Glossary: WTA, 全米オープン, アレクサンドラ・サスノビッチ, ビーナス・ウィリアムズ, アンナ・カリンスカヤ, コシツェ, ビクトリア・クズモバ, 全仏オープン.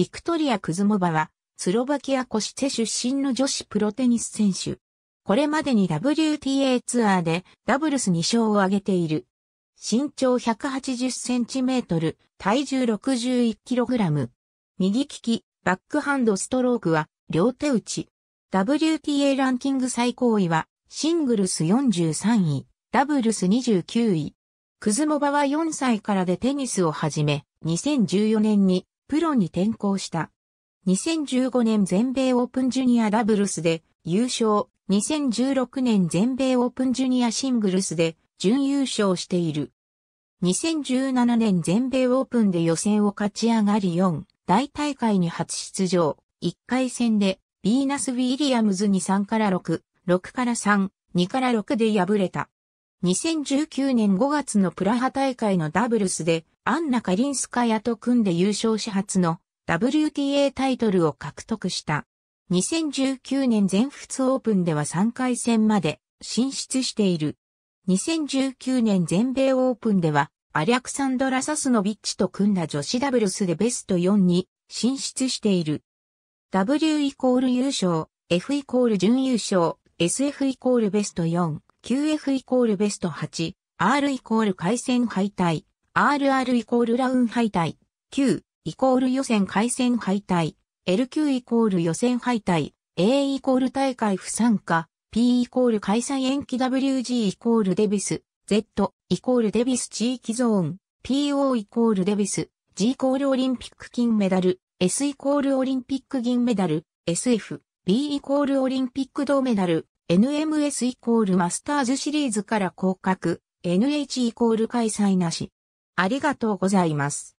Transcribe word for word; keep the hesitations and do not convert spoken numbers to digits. ビクトリア・クズモバは、スロバキア・コシツェ出身の女子プロテニス選手。これまでに ダブリューティーエー ツアーでダブルスに勝を挙げている。身長 ひゃくはちじゅっセンチメートル、体重 ろくじゅういちキログラム。右利き、バックハンドストロークは両手打ち。ダブリューティーエー ランキング最高位はシングルスよんじゅうさんい、ダブルスにじゅうきゅうい。クズモバはよんさいからでテニスを始め、にせんじゅうよねんにプロに転向した。にせんじゅうごねん全米オープンジュニアダブルスで優勝、にせんじゅうろくねん全米オープンジュニアシングルスで準優勝している。にせんじゅうななねん全米オープンで予選を勝ち上がりよん大大会に初出場。いっかい戦でビーナス・ウィリアムズにさんからろく、ろくからさん、にからろくで敗れた。にせんじゅうきゅうねんごがつのプラハ大会のダブルスでアンナ・カリンスカヤと組んで優勝し初の ダブリューティーエー タイトルを獲得した。にせんじゅうきゅうねん全仏オープンではさんかい戦まで進出している。にせんじゅうきゅうねん全米オープンでは、アレクサンドラ・サスノビッチと組んだ女子ダブルスでベストよんに進出している。W イコール優勝、F イコール準優勝、エスエフ イコールベストよん、キューエフ イコールベストはち、R イコール回戦敗退、アールアール イコールラウン敗退、Q イコール予選回戦敗退、エルキュー イコール予選敗退、A イコール大会不参加、P イコール開催延期 ダブリュージー イコールデビス、Z イコールデビス地域ゾーン、ピーオー イコールデビス、G イコールオリンピック金メダル、S イコールオリンピック銀メダル、エスエフ、B イコールオリンピック銅メダル、エヌエムエス イコールマスターズシリーズから降格、エヌエイチ イコール開催なし。ありがとうございます。